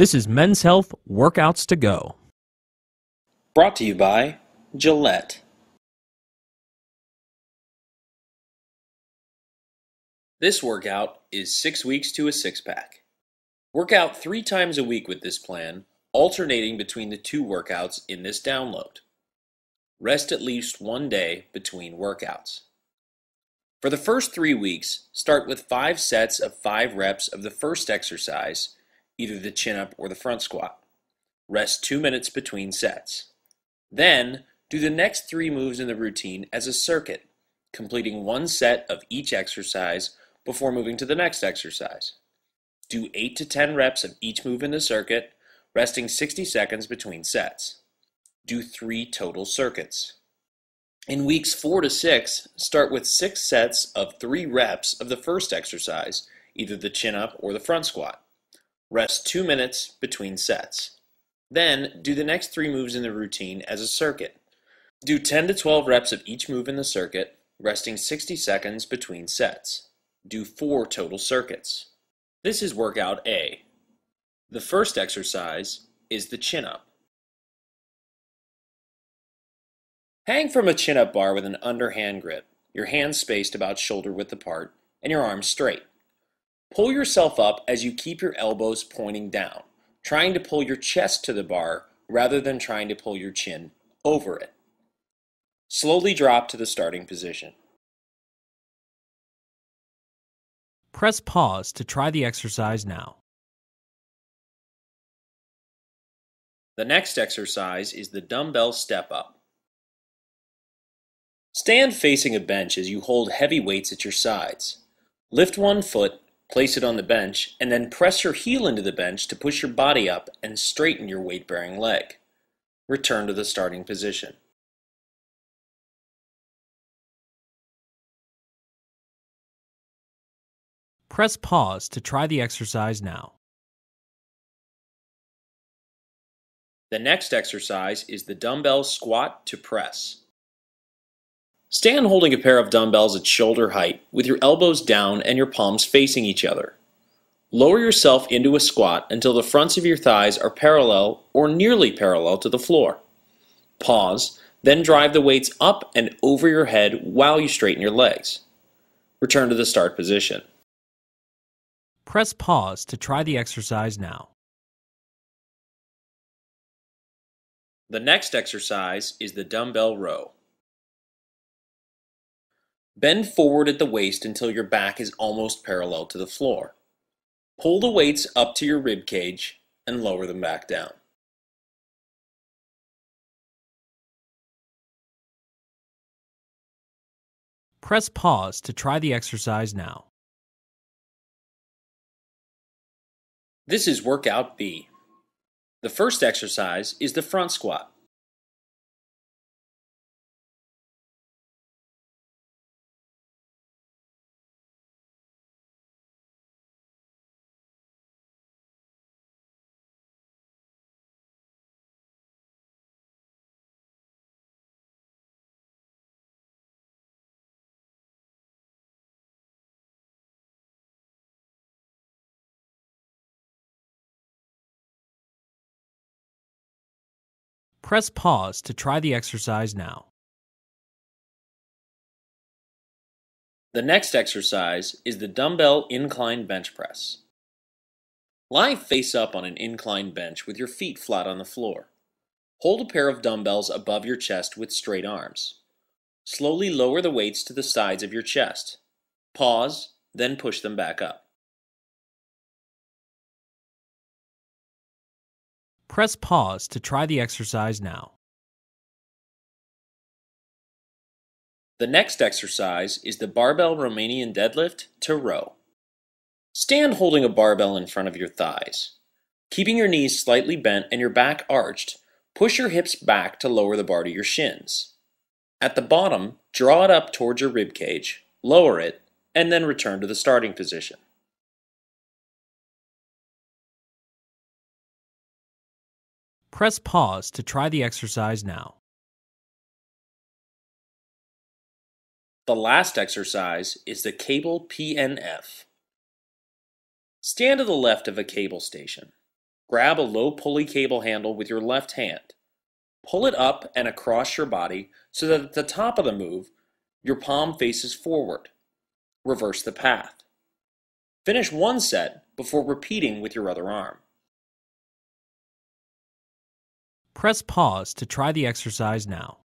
This is Men's Health Workouts to Go. Brought to you by Gillette. This workout is 6 weeks to a six-pack. Work out 3 times a week with this plan, alternating between the 2 workouts in this download. Rest at least 1 day between workouts. For the first 3 weeks, start with 5 sets of 5 reps of the first exercise, either the chin-up or the front squat. Rest 2 minutes between sets. Then, do the next 3 moves in the routine as a circuit, completing 1 set of each exercise before moving to the next exercise. Do 8 to 10 reps of each move in the circuit, resting 60 seconds between sets. Do 3 total circuits. In weeks 4 to 6, start with 6 sets of 3 reps of the first exercise, either the chin-up or the front squat. Rest 2 minutes between sets. Then, do the next 3 moves in the routine as a circuit. Do 10 to 12 reps of each move in the circuit, resting 60 seconds between sets. Do 4 total circuits. This is workout A. The first exercise is the chin-up. Hang from a chin-up bar with an underhand grip, your hands spaced about shoulder width apart, and your arms straight. Pull yourself up as you keep your elbows pointing down, trying to pull your chest to the bar rather than trying to pull your chin over it. Slowly drop to the starting position. Press pause to try the exercise now. The next exercise is the dumbbell step up. Stand facing a bench as you hold heavy weights at your sides. Lift 1 foot, place it on the bench, and then press your heel into the bench to push your body up and straighten your weight-bearing leg. Return to the starting position. Press pause to try the exercise now. The next exercise is the dumbbell squat to press. Stand holding a pair of dumbbells at shoulder height with your elbows down and your palms facing each other. Lower yourself into a squat until the fronts of your thighs are parallel or nearly parallel to the floor. Pause, then drive the weights up and over your head while you straighten your legs. Return to the start position. Press pause to try the exercise now. The next exercise is the dumbbell row. Bend forward at the waist until your back is almost parallel to the floor. Pull the weights up to your rib cage and lower them back down. Press pause to try the exercise now. This is workout B. The first exercise is the front squat. Press pause to try the exercise now. The next exercise is the dumbbell incline bench press. Lie face up on an incline bench with your feet flat on the floor. Hold a pair of dumbbells above your chest with straight arms. Slowly lower the weights to the sides of your chest. Pause, then push them back up. Press pause to try the exercise now. The next exercise is the barbell Romanian deadlift to row. Stand holding a barbell in front of your thighs. Keeping your knees slightly bent and your back arched, push your hips back to lower the bar to your shins. At the bottom, draw it up towards your ribcage, lower it, and then return to the starting position. Press pause to try the exercise now. The last exercise is the cable PNF. Stand to the left of a cable station. Grab a low pulley cable handle with your left hand. Pull it up and across your body so that at the top of the move, your palm faces forward. Reverse the path. Finish one set before repeating with your other arm. Press pause to try the exercise now.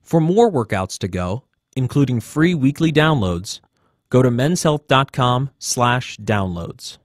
For more workouts to go, including free weekly downloads, go to menshealth.com/downloads.